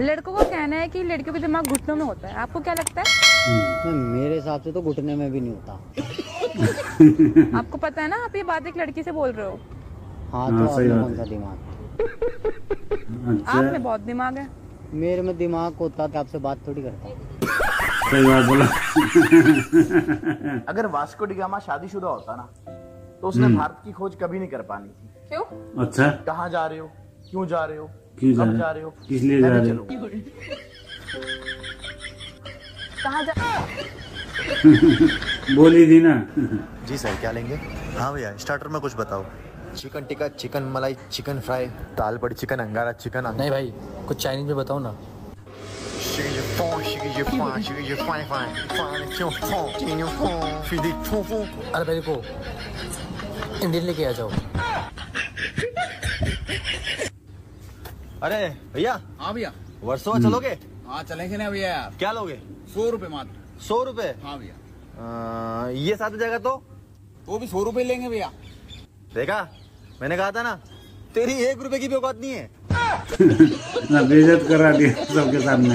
लड़कों का कहना है कि लड़कियों का दिमाग घुटनों में होता है, आपको क्या लगता है? मेरे हिसाब से तो घुटने में भी नहीं होता। आपको पता है ना, आप ये बात एक लड़की से बोल रहे हो। हाँ तो आपने कौन सा दिमाग? आप में बहुत दिमाग है। मेरे में दिमाग होता तो आपसे बात थोड़ी करता। अगर वास्को डी गामा शादीशुदा होता ना तो उसने भारत की खोज कभी नहीं कर पानी थी। क्यों? अच्छा, कहाँ जा रहे हो, क्यों जा रहे हो, कब जा रहे हो, किस लिए जा रहे हो, कहाँ जा रहे हो? बोली थी ना। जी सर, क्या लेंगे? हाँ भैया, स्टार्टर में कुछ बताओ। Chicken tikka, chicken malai, chicken fry, दाल बड़ी, चिकन अंगारा, चिकन। नहीं भाई, कुछ चाइनीज में बताओ ना। अरे भाई को इंडियन लेके आ जाओ। अरे भैया। हाँ भैया, वर्सोवा चलोगे? हाँ चलेंगे ना भैया। क्या लोगे? 100 रुपए मात्र। 100 रुपए? हाँ भैया। ये साथ हो जाएगा तो वो भी 100 रुपए लेंगे भैया। देखा, मैंने कहा था ना, तेरी 1 रुपए की भी औकात नहीं है। ना बेइज्जत करा दिया सबके सामने।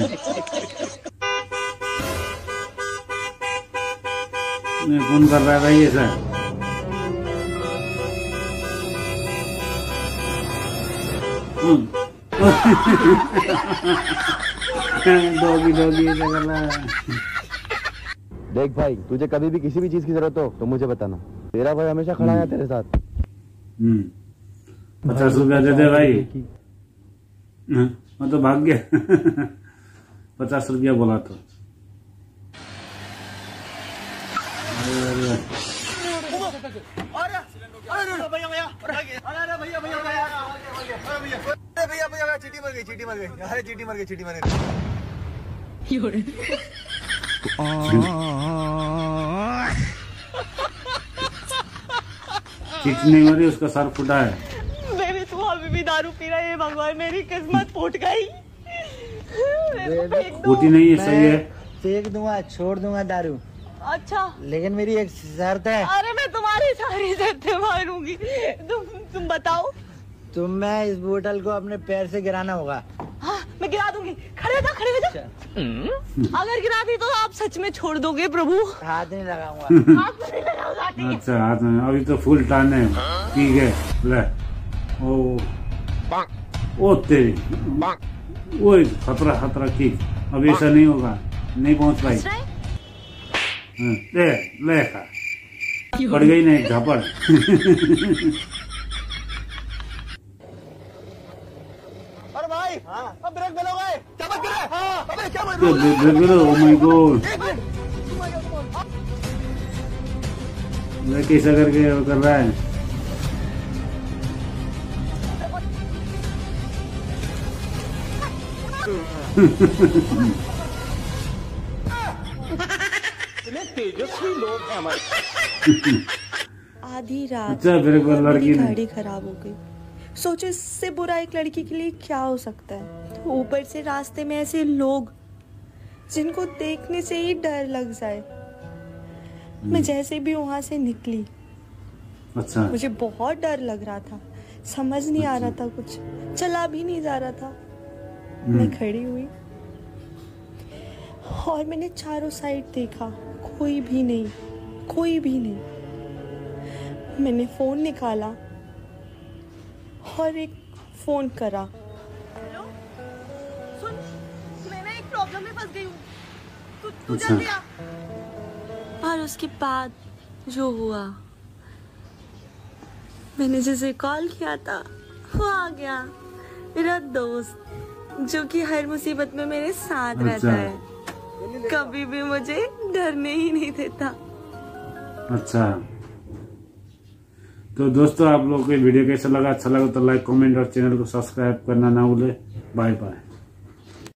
मैं फोन कर रहा है भाई ये सर। डॉगी डॉगी कर रहा है। देख भाई, तुझे कभी भी किसी भी चीज की जरूरत हो तो मुझे बताना, तेरा भाई हमेशा खड़ा है तेरे साथ। 50 रुपया दे दे भाई। मैं तो भाग गया। 50 रुपया बोला तो। चीटी नहीं हो रही, उसका सर फुटा है। भी दारू पी रहा है। भगवान, मेरी किस्मत फूट गई। फूटी नहीं है, सही है। फेंक दूंगा, छोड़ दूंगा दारू। अच्छा, लेकिन मेरी एक शर्त है। अरे मैं तुम्हारी सारी शर्तें मारूंगी। तुम बताओ। तुम्हें इस बोतल को अपने पैर से गिराना होगा। हाँ, मैं गिरा दूंगी। खड़े हो जा। अगर गिरा दी तो आप सच में छोड़ दोगे प्रभु? हाथ नहीं लगाऊंगा। अच्छा, हाथ में अभी तो फुल टान है। ठीक है। ओ तेरी वो खतरा की। अब ऐसा नहीं होगा, नहीं पहुंच पाई। पड़ गई ना एक झापड़। अरे भाई, अब ब्रेक बलो गए। ओ माय गॉड, कैसा करके कर रहा है? तेजस्वी लोग हैं हमारे। आधी रात मेरी गाड़ी खराब हो गई। सोचो, इससे बुरा एक लड़की के लिए क्या हो सकता है? ऊपर से रास्ते में ऐसे लोग जिनको देखने से ही डर लग जाए। मैं जैसे भी वहां से निकली, अच्छा, मुझे बहुत डर लग रहा था। समझ नहीं आ रहा था कुछ, चला भी नहीं जा रहा था। मैं खड़ी हुई और मैंने चारों साइड देखा, कोई भी नहीं। मैंने फोन निकाला और एक फोन करा। हेलो, सुन, मैं ना एक प्रॉब्लम में फंस गई हूँ, तू जल्दी आ। और उसके बाद जो हुआ, मैंने जिसे कॉल किया था वो आ गया, मेरा दोस्त जो कि हर मुसीबत में मेरे साथ रहता है, कभी भी मुझे डरने ही नहीं देता। अच्छा, तो दोस्तों, आप लोगों को वीडियो कैसा लगा? अच्छा लगा तो लाइक, कमेंट और चैनल को सब्सक्राइब करना ना भूले। Bye bye.